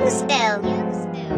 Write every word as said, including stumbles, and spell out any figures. You spill. You spill.